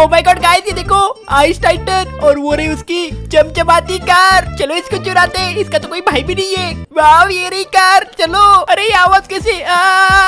Oh my God guys, ये देखो ice Titan और वो रही उसकी चमचमाती कार। चलो इसको चुराते, इसका तो कोई भाई भी नहीं है। वाव, ये रही कार। चलो, अरे आवाज कैसे आ